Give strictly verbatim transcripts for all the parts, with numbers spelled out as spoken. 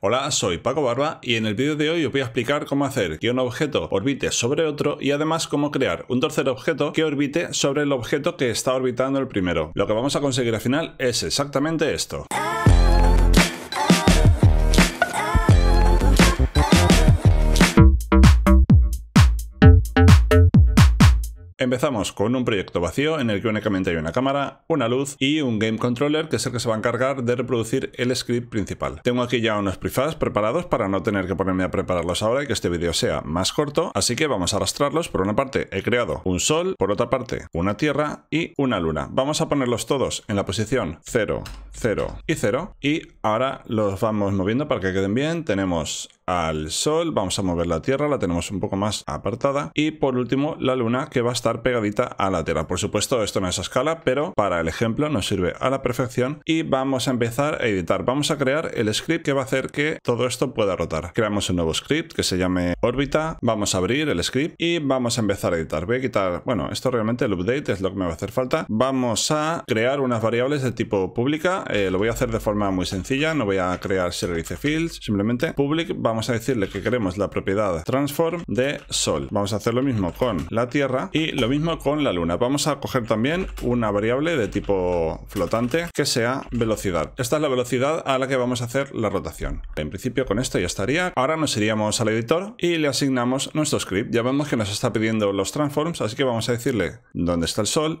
Hola, soy Paco Barba y en el vídeo de hoy os voy a explicar cómo hacer que un objeto orbite sobre otro y además cómo crear un tercer objeto que orbite sobre el objeto que está orbitando el primero. Lo que vamos a conseguir al final es exactamente esto. Empezamos con un proyecto vacío en el que únicamente hay una cámara, una luz y un game controller, que es el que se va a encargar de reproducir el script principal. Tengo aquí ya unos prefabs preparados para no tener que ponerme a prepararlos ahora y que este vídeo sea más corto, así que vamos a arrastrarlos. Por una parte he creado un sol, por otra parte una tierra y una luna. Vamos a ponerlos todos en la posición cero, cero y cero y ahora los vamos moviendo para que queden bien. Tenemos al sol, vamos a mover la tierra, la tenemos un poco más apartada y por último la luna, que va a estar pegadita a la tierra. Por supuesto esto no es a escala, pero para el ejemplo nos sirve a la perfección. Y vamos a empezar a editar. Vamos a crear el script que va a hacer que todo esto pueda rotar. Creamos un nuevo script que se llame órbita. Vamos a abrir el script y vamos a empezar a editar. Voy a quitar, bueno, esto realmente el update es lo que me va a hacer falta. Vamos a crear unas variables de tipo pública. Eh, lo voy a hacer de forma muy sencilla, no voy a crear serialize fields, simplemente public. Vamos a decirle que queremos la propiedad transform de sol. Vamos a hacer lo mismo con la tierra y lo mismo con la luna. Vamos a coger también una variable de tipo flotante que sea velocidad. Esta es la velocidad a la que vamos a hacer la rotación. En principio con esto ya estaría. Ahora nos iríamos al editor y le asignamos nuestro script. Ya vemos que nos está pidiendo los transforms, así que vamos a decirle dónde está el sol,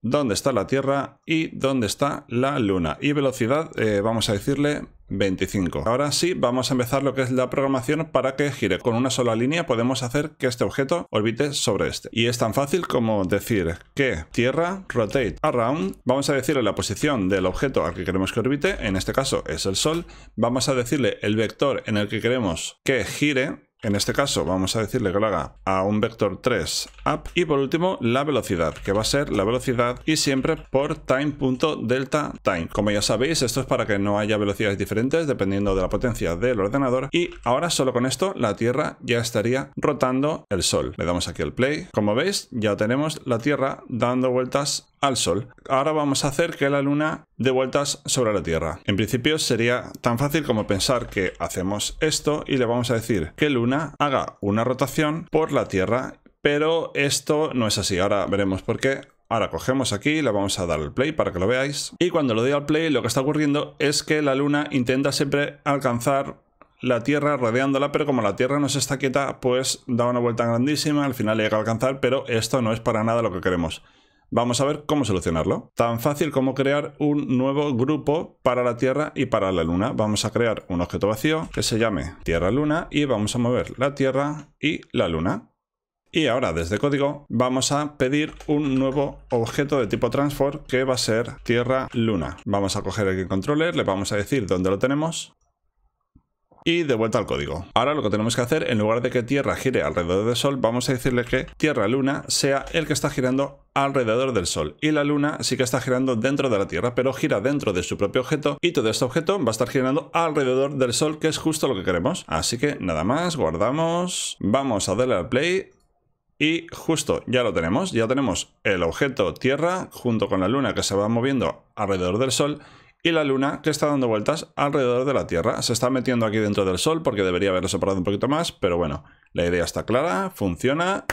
dónde está la tierra y dónde está la luna. Y velocidad eh, vamos a decirle veinticinco. Ahora sí, vamos a empezar lo que es la programación para que gire. Con una sola línea podemos hacer que este objeto orbite sobre este. Y es tan fácil como decir que tierra rotate around. Vamos a decirle la posición del objeto al que queremos que orbite. En este caso es el sol. Vamos a decirle el vector en el que queremos que gire. En este caso vamos a decirle que lo haga a un vector tres up. Y por último la velocidad, que va a ser la velocidad y siempre por time.deltaTime. Como ya sabéis, esto es para que no haya velocidades diferentes dependiendo de la potencia del ordenador. Y ahora solo con esto la Tierra ya estaría rotando el Sol. Le damos aquí el play. Como veis ya tenemos la Tierra dando vueltas al sol. Ahora vamos a hacer que la luna dé vueltas sobre la tierra. En principio sería tan fácil como pensar que hacemos esto y le vamos a decir que luna haga una rotación por la tierra, pero esto no es así. Ahora veremos por qué. Ahora cogemos aquí, le vamos a dar al play para que lo veáis. Y cuando le doy al play, lo que está ocurriendo es que la luna intenta siempre alcanzar la tierra rodeándola, pero como la tierra no se está quieta, pues da una vuelta grandísima, al final llega a alcanzar, pero esto no es para nada lo que queremos. Vamos a ver cómo solucionarlo. Tan fácil como crear un nuevo grupo para la Tierra y para la Luna. Vamos a crear un objeto vacío que se llame Tierra-Luna y vamos a mover la Tierra y la Luna. Y ahora desde código vamos a pedir un nuevo objeto de tipo transform que va a ser Tierra-Luna. Vamos a coger el controller, le vamos a decir dónde lo tenemos. Y de vuelta al código. Ahora lo que tenemos que hacer, en lugar de que Tierra gire alrededor del Sol, vamos a decirle que Tierra-Luna sea el que está girando alrededor del Sol. Y la Luna sí que está girando dentro de la Tierra, pero gira dentro de su propio objeto. Y todo este objeto va a estar girando alrededor del Sol, que es justo lo que queremos. Así que nada más, guardamos. Vamos a darle al play. Y justo ya lo tenemos. Ya tenemos el objeto Tierra junto con la Luna que se va moviendo alrededor del Sol. Y la luna que está dando vueltas alrededor de la Tierra. Se está metiendo aquí dentro del Sol porque debería haberlo separado un poquito más. Pero bueno, la idea está clara, funciona.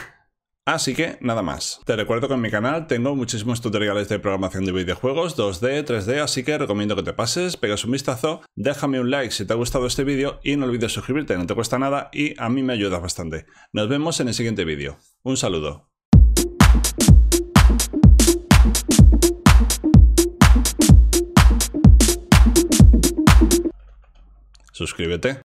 Así que nada más. Te recuerdo que en mi canal tengo muchísimos tutoriales de programación de videojuegos, dos D, tres D, así que recomiendo que te pases, pegues un vistazo, déjame un like si te ha gustado este vídeo y no olvides suscribirte, no te cuesta nada y a mí me ayudas bastante. Nos vemos en el siguiente vídeo. Un saludo. Suscríbete.